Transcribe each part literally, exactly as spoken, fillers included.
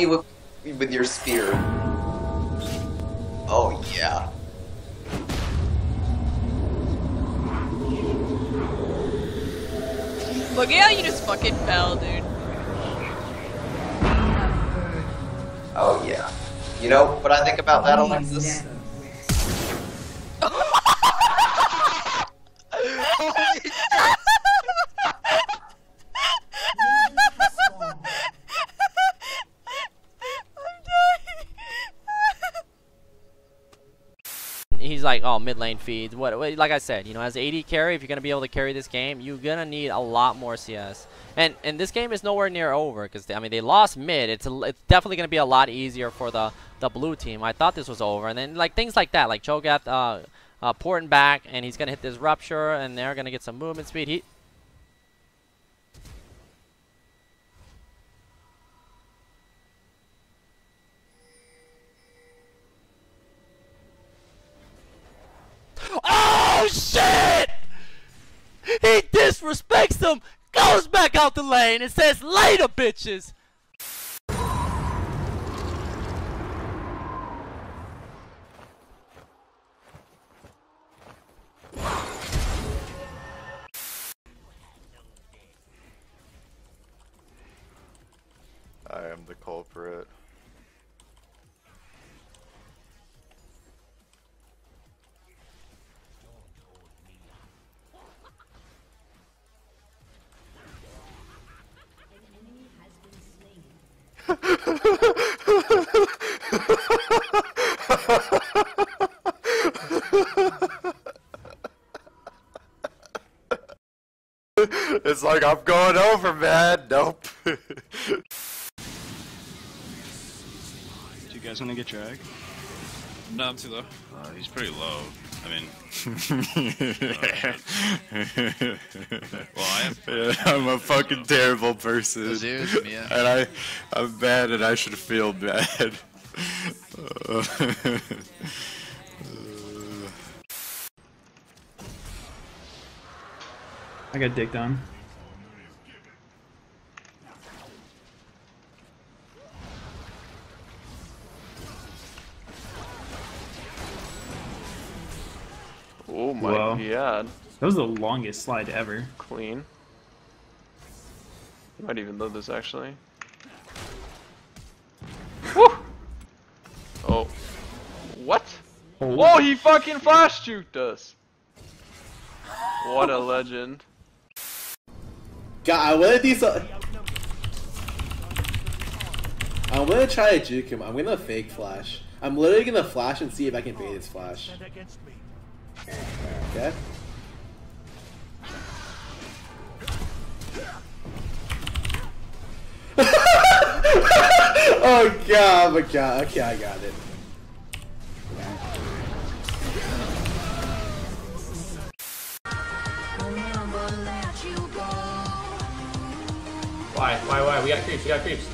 me with with your spear. Oh yeah. Look at how you just fucking fell, dude. Oh yeah. You know what I think about that, Alexis? He's like, oh, mid lane feeds. What, what? Like I said, you know, as A D carry, if you're gonna be able to carry this game, you're gonna need a lot more C S. And and this game is nowhere near over because I mean they lost mid. It's a, it's definitely gonna be a lot easier for the the blue team. I thought this was over, and then like things like that, like Cho'Gath uh, uh, porting back, and he's gonna hit this rupture, and they're gonna get some movement speed. He Oh shit! He disrespects them, goes back out the lane and says later bitches! I am the culprit. It's like I'm going over, man. Nope. Do you guys want to get dragged? No, I'm too low. Uh, he's pretty low. I mean, uh, well, I am. Yeah, I'm a fucking terrible person, Zeus, yeah. And I, I'm bad, and I should feel bad. uh, I got dicked on. Oh my Whoa. God. That was the longest slide ever. Clean. You might even load this actually. Woo! Oh. What? Holy Whoa, he fucking flash juked us! What a legend. God, I wanna do so- I'm gonna try to juke him. I'm gonna fake flash. I'm literally gonna flash and see if I can bait his flash. Okay. Oh god, my god. Okay, I got it. Why? Why? Why? We got creeps. We got creeps.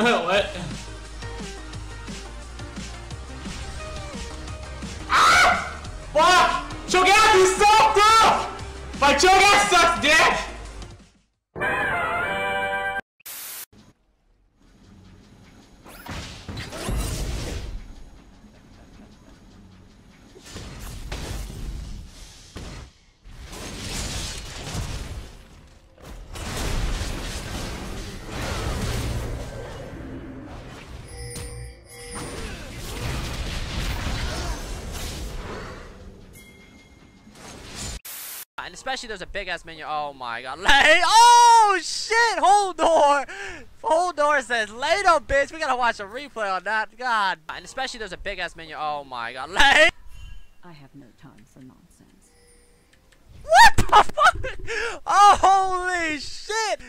What? Ah! Fuck! Cho'Gath, you sucked up! My Cho'Gath sucks dick! And especially there's a big ass menu. Oh my god. Lay oh shit! Hold door! Hold door says later bitch. We gotta watch a replay on that. God. And especially there's a big ass menu. Oh my god. Lay I have no time for nonsense. What the fuck? Oh holy shit!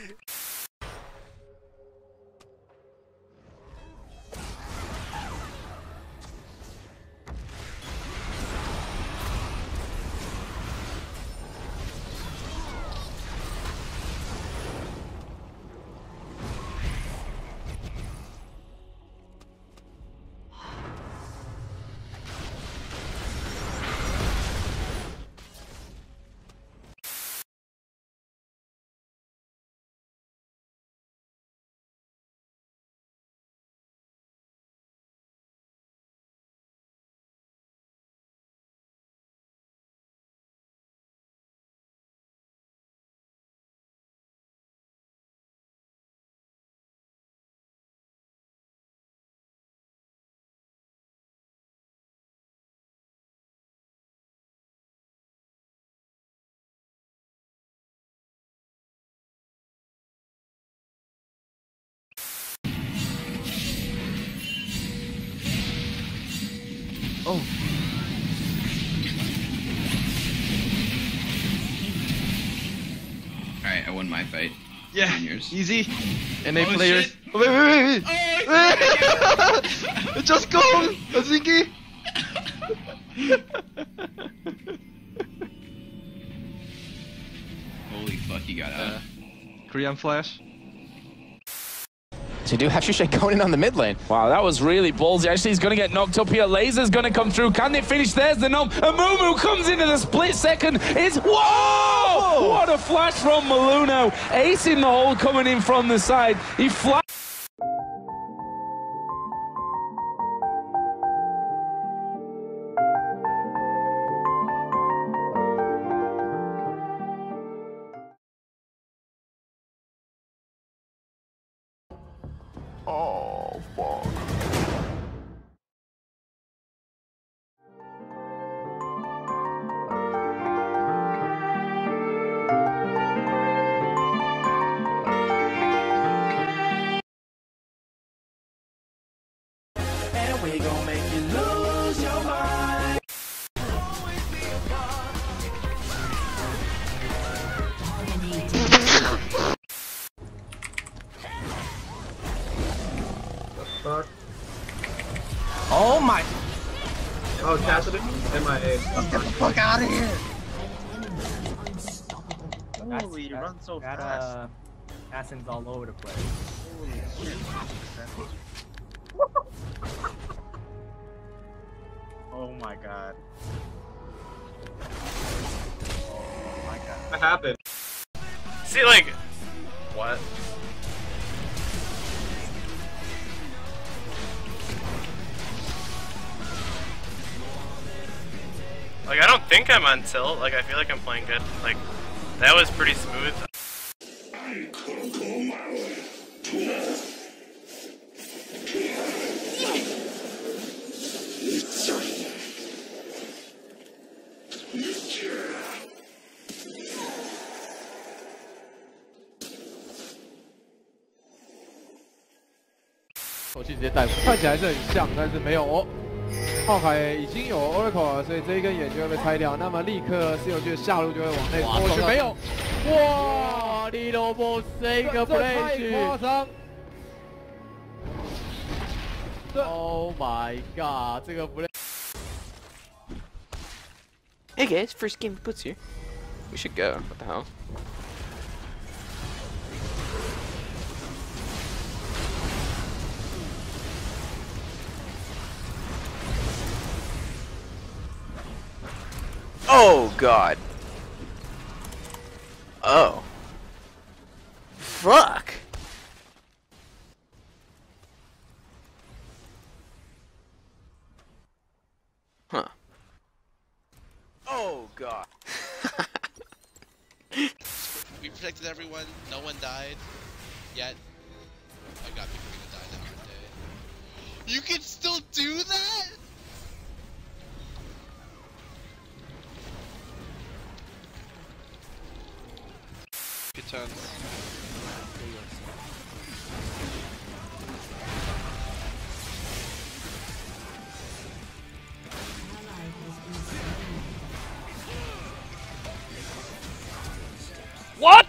Oh. Alright, I won my fight. Yeah, Juniors. Easy. And they oh, players. Shit. Oh, wait, wait, wait. Oh, it's just go, Azuki. Holy fuck, you got out. Uh, Korean flash. To do Hattusha going in on the mid lane. Wow, that was really ballsy. Actually, he's going to get knocked up here. Laser's going to come through. Can they finish? There's the nom. Amumu comes into the split second. It's... Whoa! Whoa! What a flash from Maluno. Ace in the hole coming in from the side. He flies... Oh, fuck. And we gon' make you lose your mind. Fuck. Oh my! Oh, Cassidy, M I A. Oh, get the fuck out of here! Holy, you run so that, fast. Uh, Assassin's all over the place. Holy shit! Oh my god! Oh my god! What happened? See, like, what? Like, I don't think I'm on tilt, like, I feel like I'm playing good. Like, that was pretty smooth. I could go my way to 炮海已经有 Oracle， 所以这一根眼球会被拆掉。那么立刻 C O G 的下路就会往内过去，没有。哇！利罗波这一个 play， 太夸张。Oh my god， 这个 play。Hey guys, first game puts here. We should go. What the hell? Oh god. Oh. Fuck. Huh. Oh god. We protected everyone, no one died. Yet I got people gonna die now one day. You can still do that? Turns. What?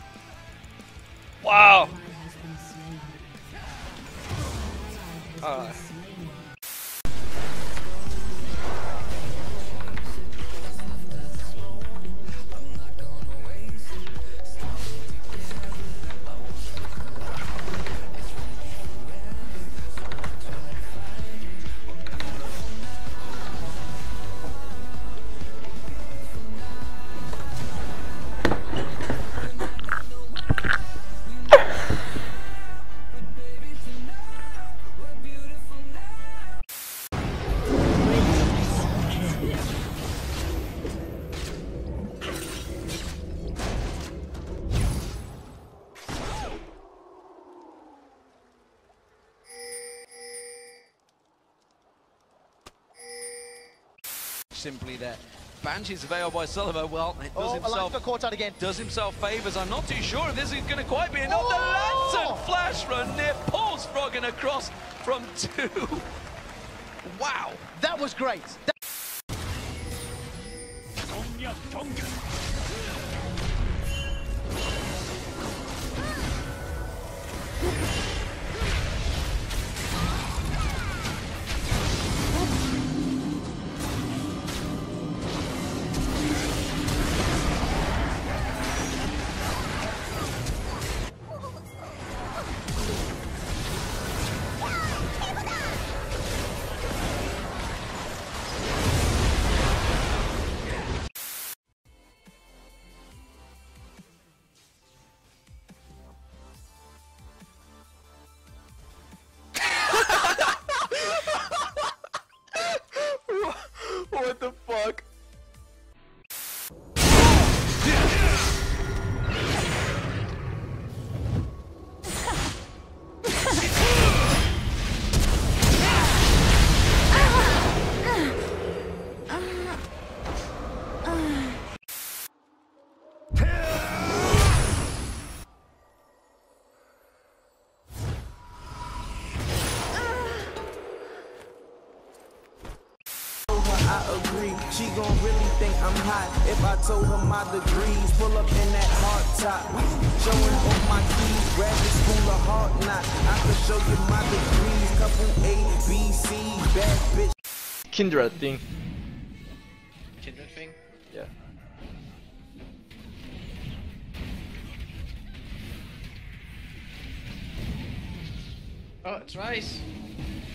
Wow. Uh. Simply there. Banshee's veiled by Sullivan. Well, it does oh, himself. Got caught out again. Does himself favors. I'm not too sure if this is going to quite be enough. Oh! The lantern flash from near Paul's frogging across from two. Wow, that was great. That She gon' really think I'm hot if I told her my degrees. Pull up in that hard top, showing off my keys. Grab this school a hard knot. I can show you my degrees. Couple A, B, C, bad bitch. Kindred thing. Kindred thing? Yeah. Oh, it's rice.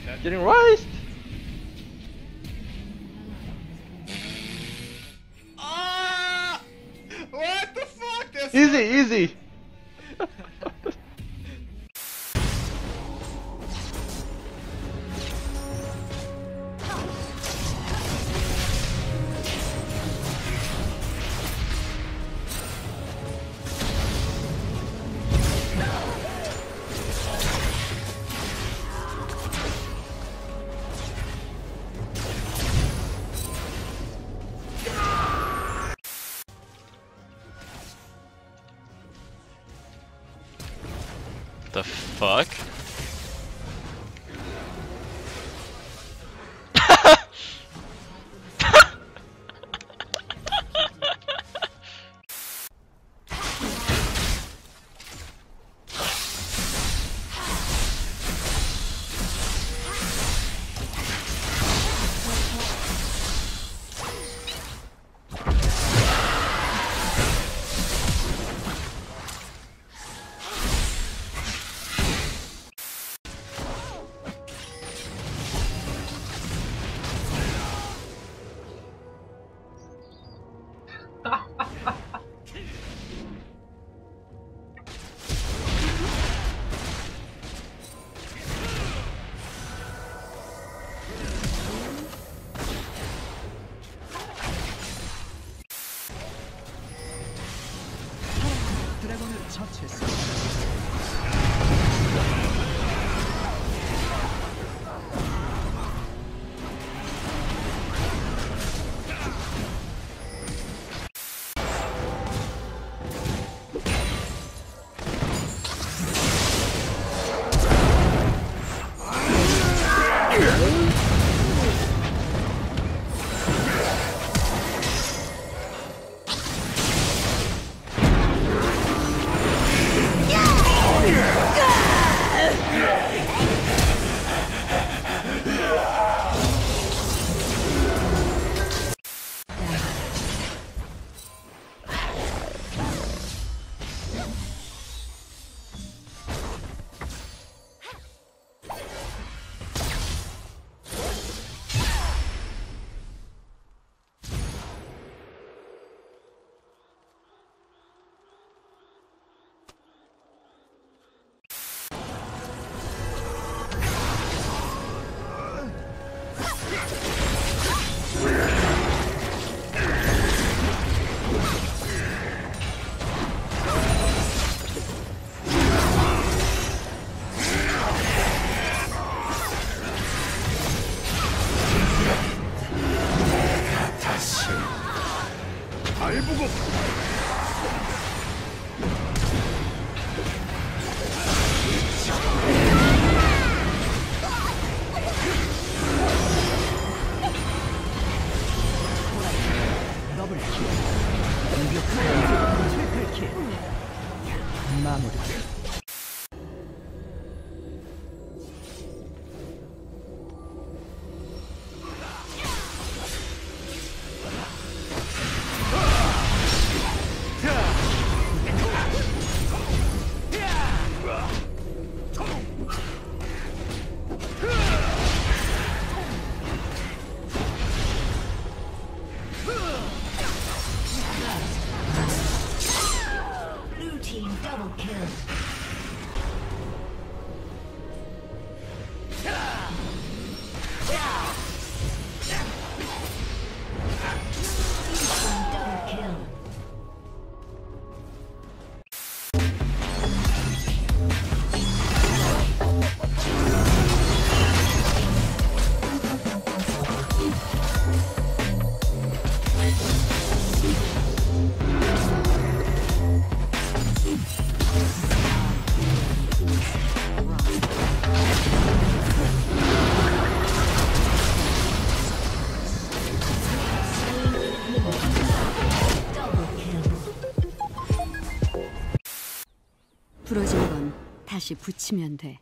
Yeah. Getting rice. Easy, easy. The fuck? Double kill. 부러진 건 다시 붙이면 돼.